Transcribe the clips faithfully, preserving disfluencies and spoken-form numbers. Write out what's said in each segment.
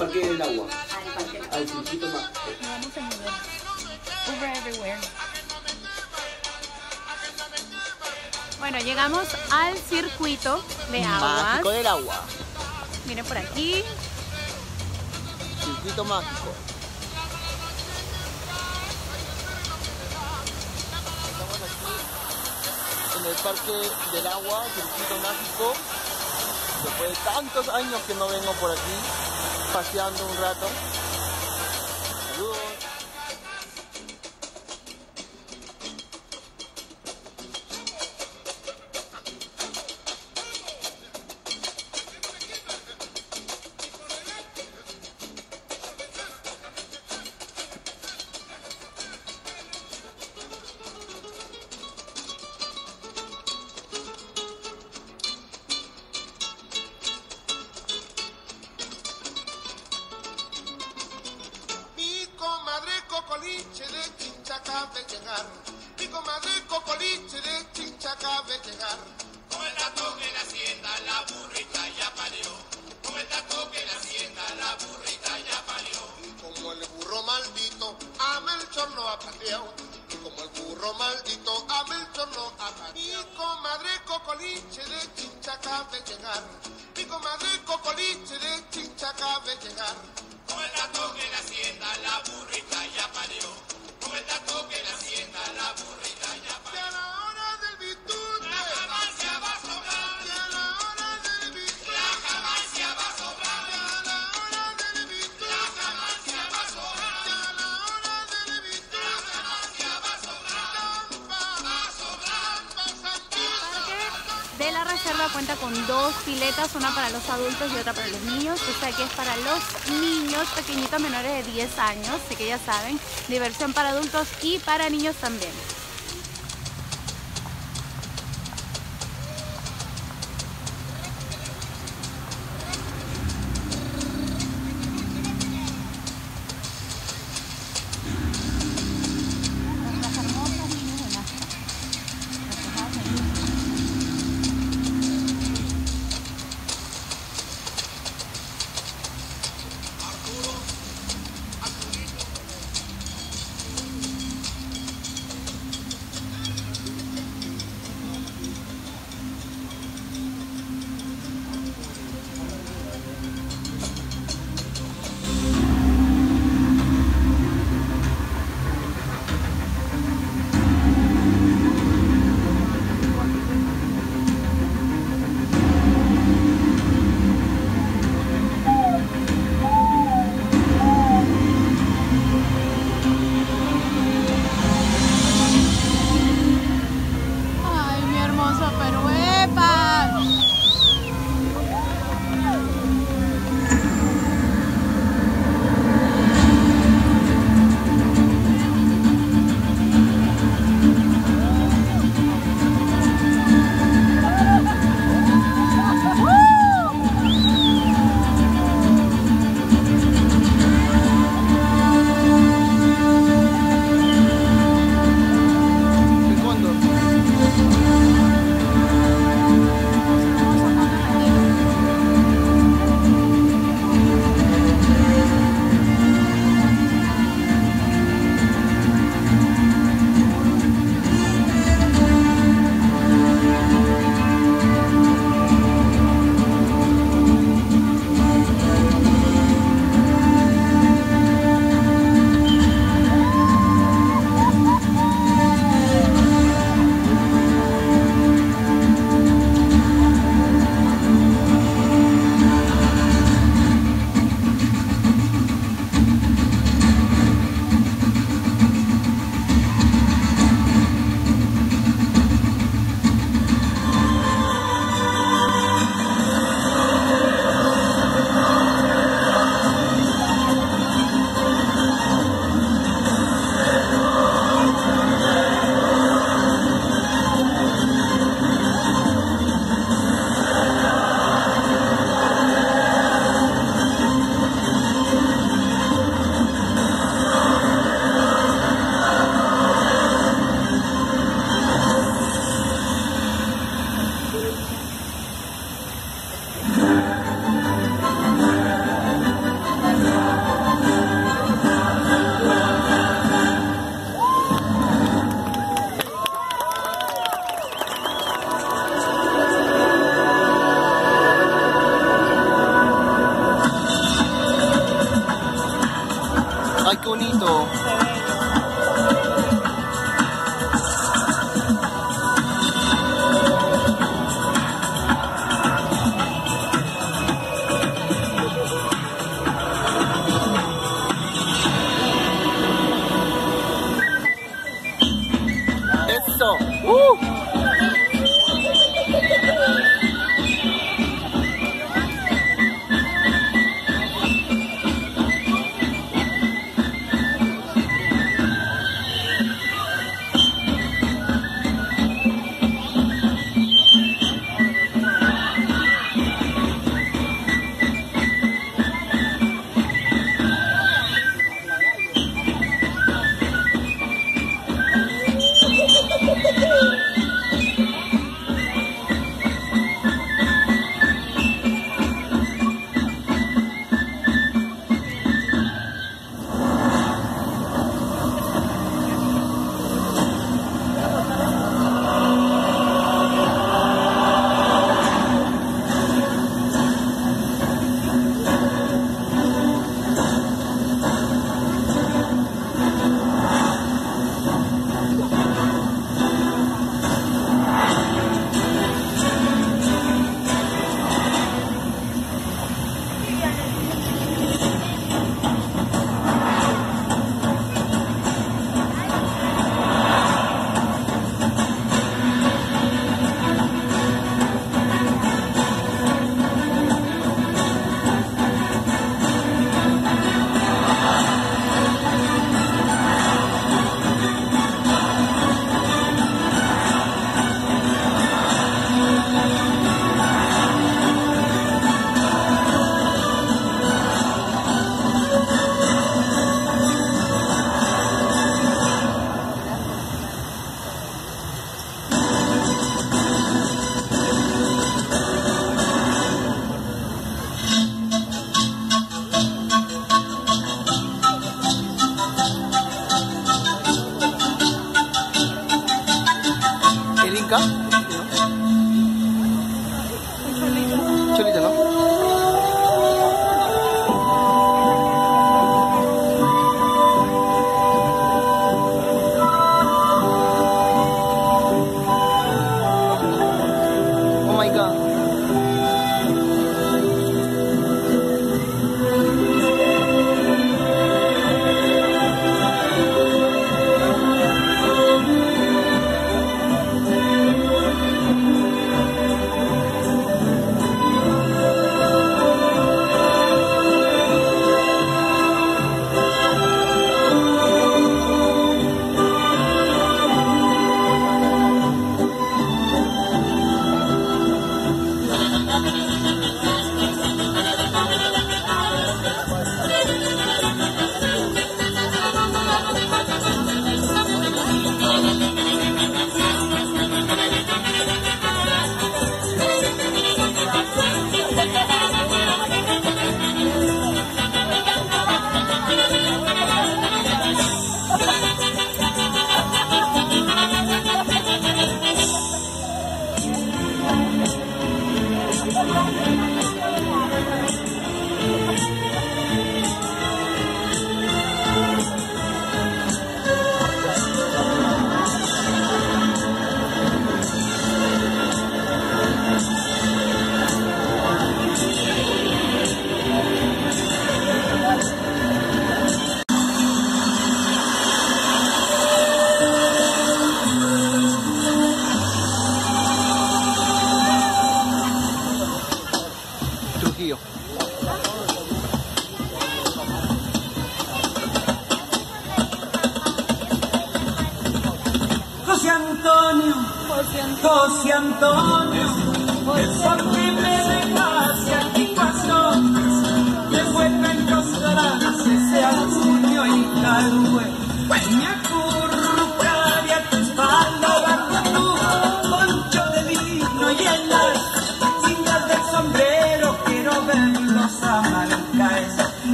Parque del agua. Al circuito mágico. Vamos a jugar. Over everywhere. Bueno, llegamos al circuito de agua. Mágico del agua. Miren por aquí. Circuito mágico. Estamos aquí en el Parque del Agua, circuito mágico. Después de tantos años que no vengo por aquí, paseando un rato. Saludos. Cocoliche de Chinchaca de llegar, mi comadre Cocoliche de Chinchaca de llegar. Con el dato que la hacienda la burrita ya parió, con el dato que la hacienda la burrita ya parió. Y como el burro maldito a Melchor no ha pariado, y como el burro maldito a Melchor no ha pariado. Mi comadre Cocoliche de Chinchaca de llegar, mi comadre Cocoliche de Chinchaca de llegar. Con el dato que la hacienda la burrita ya parió, con el dato que la hacienda la burrita ya parió. Y a la hora del bitute la jamancia va a sobrar, y a la hora del bitute la jamancia va a sobrar, y a la hora del bitute la jamancia va a sobrar, y a la hora del bitute la jamancia va a sobrar, va a sobrar. De la reserva cuenta con dos piletas, una para los adultos y otra para los niños. Esta que es para los niños pequeñitos menores de diez años, así que ya saben, diversión para adultos y para niños también. ¡Ay, qué bonito! ¡Eso! ¡Uh! Chulito, ¿no? Oh my God. José Antonio, José Antonio, por qué me dejaste aquí pasó, me fue tan costaradas ese anzuño y calúe, me acurrucaré a tu espalda, barba tu poncho de lino y en las cintas del sombrero quiero ver los amancaes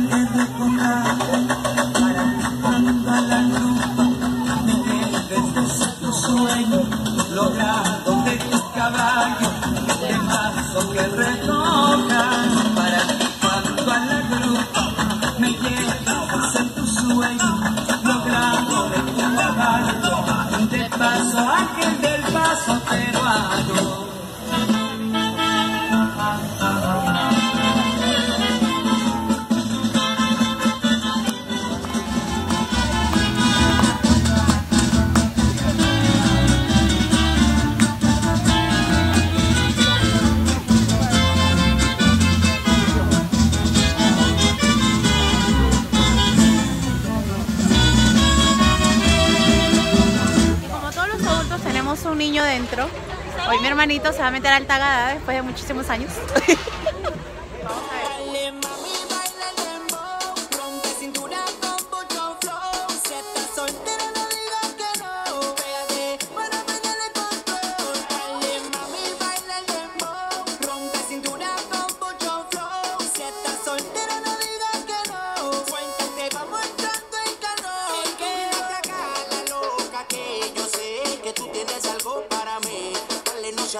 que te tocaron para buscando a la luz. Sueño logrado de tus caballos, de mazo que retocan para cuando a la grupa me llevas en tu sueño. niño dentro. Hoy mi hermanito se va a meter al tagada después de muchísimos años. Vamos a ver.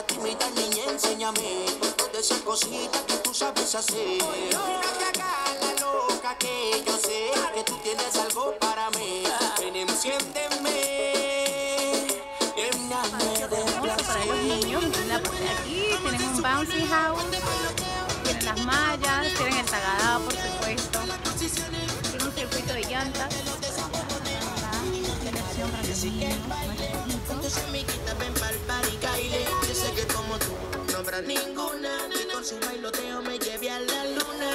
Tímida niña, enséñame toda esa cosita que tú sabes hacer. Loca que acá, la loca que yo sé que tú tienes algo para mí. Ven, enciéndeme, lléname de placer. Para los niños, aquí tienen un bouncy house, tienen las mallas, tienen el tagadá, por supuesto, tienen un circuito de llantas. Así que baile, con tus amiguitas ven pa'l party, Kyle. Yo sé que como tú no habrá ninguna que con su bailoteo me lleve a la luna.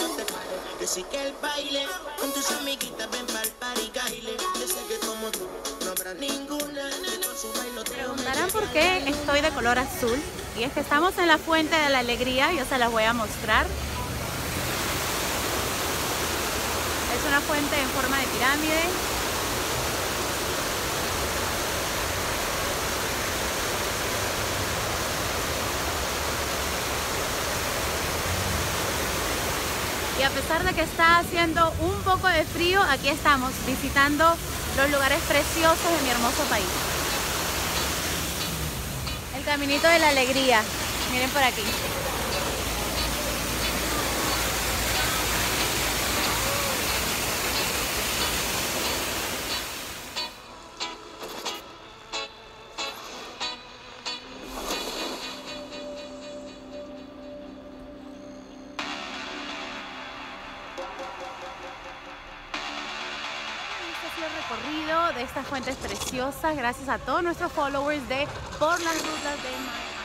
No te pares, yo sé que el baile, con tus amiguitas ven pa'l party, Kyle. Yo sé que como tú no habrá ninguna que con su bailoteo me lleve a la luna. Preguntarán por qué estoy de color azul, y es que estamos en la Fuente de la Alegría. Yo se las voy a mostrar. Es una fuente en forma de pirámide. Y a pesar de que está haciendo un poco de frío, aquí estamos visitando los lugares preciosos de mi hermoso país. El Caminito de la Alegría, miren por aquí. Recorrido de estas fuentes preciosas, gracias a todos nuestros followers de Por las Rutas de Mar.